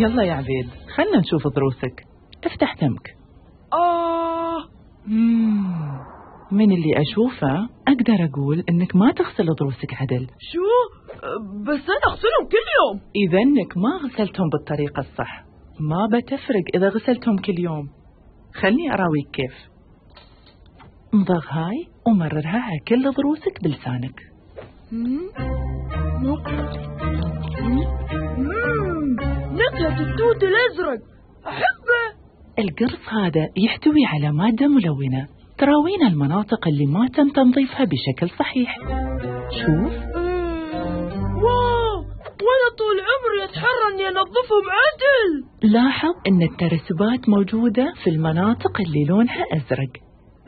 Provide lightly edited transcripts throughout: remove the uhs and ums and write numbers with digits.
يلا يا عبيد خلنا نشوف ضروسك. افتح تمك. من اللي أشوفه أقدر أقول إنك ما تغسل ضروسك عدل. شو؟ بس أنا أغسلهم كل يوم. إذا إنك ما غسلتهم بالطريقة الصح. ما بتفرق إذا غسلتهم كل يوم. خلني أراويك كيف. امضغ هاي ومررها على كل ضروسك بلسانك. نكهة التوت الأزرق أحبه. القرص هذا يحتوي على مادة ملونة تراوينا المناطق اللي ما تم تنظيفها بشكل صحيح. شوف. واو، وأنا طول عمري أتحرى إني أنظفهم عدل. لاحظ إن الترسبات موجودة في المناطق اللي لونها أزرق.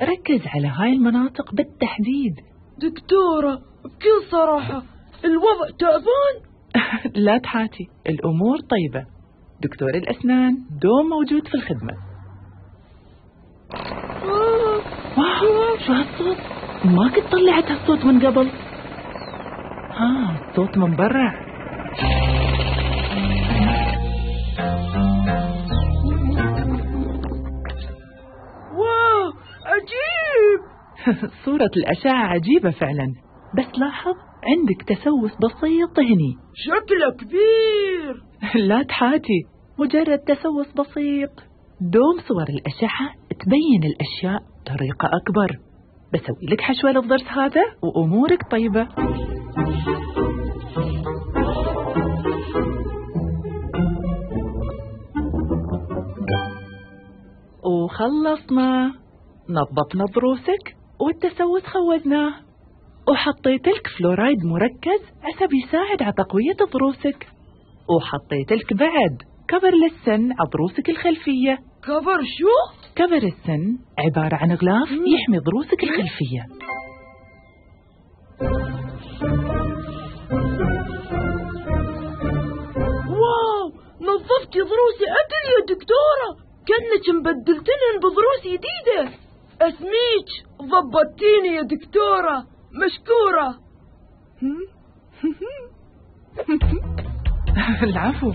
ركز على هاي المناطق بالتحديد. دكتورة، بكل صراحة الوضع تعبان. لا تحاتي، الأمور طيبة. دكتور الأسنان دوم موجود في الخدمة. واو، شو هالصوت؟ ما كنت طلعت هالصوت من قبل. صوت من برا. واو، عجيب. صورة الأشعة عجيبة فعلا، بس لاحظ عندك تسوس بسيط هني. شكله كبير. لا تحاتي، مجرد تسوس بسيط. دوم صور الأشعة تبين الأشياء بطريقة أكبر. بسوي لك حشوة للضرس هذا وأمورك طيبة. وخلصنا، نظفنا ضروسك والتسوس خوزناه، وحطيت لك فلورايد مركز عسب يساعد على تقوية ضروسك، وحطيت لك بعد كفر للسن على ضروسك الخلفية. كفر شو؟ كفر السن عبارة عن غلاف يحمي ضروسك الخلفية. واو، نظفتي ضروسي عدل يا دكتورة، كأنك مبدلتنهن بضروس جديدة. اسميك ضبطتيني يا دكتورة، مشكورة. العفو،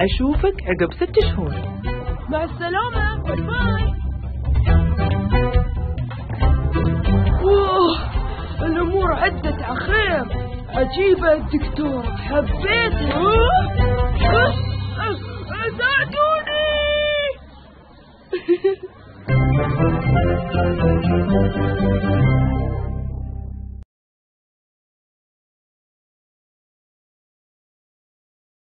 أشوفك عقب 6 شهور. مع السلامة، باي. الأمور عدت على خير. عجيبة الدكتورة، حبيتها. ساعدوني.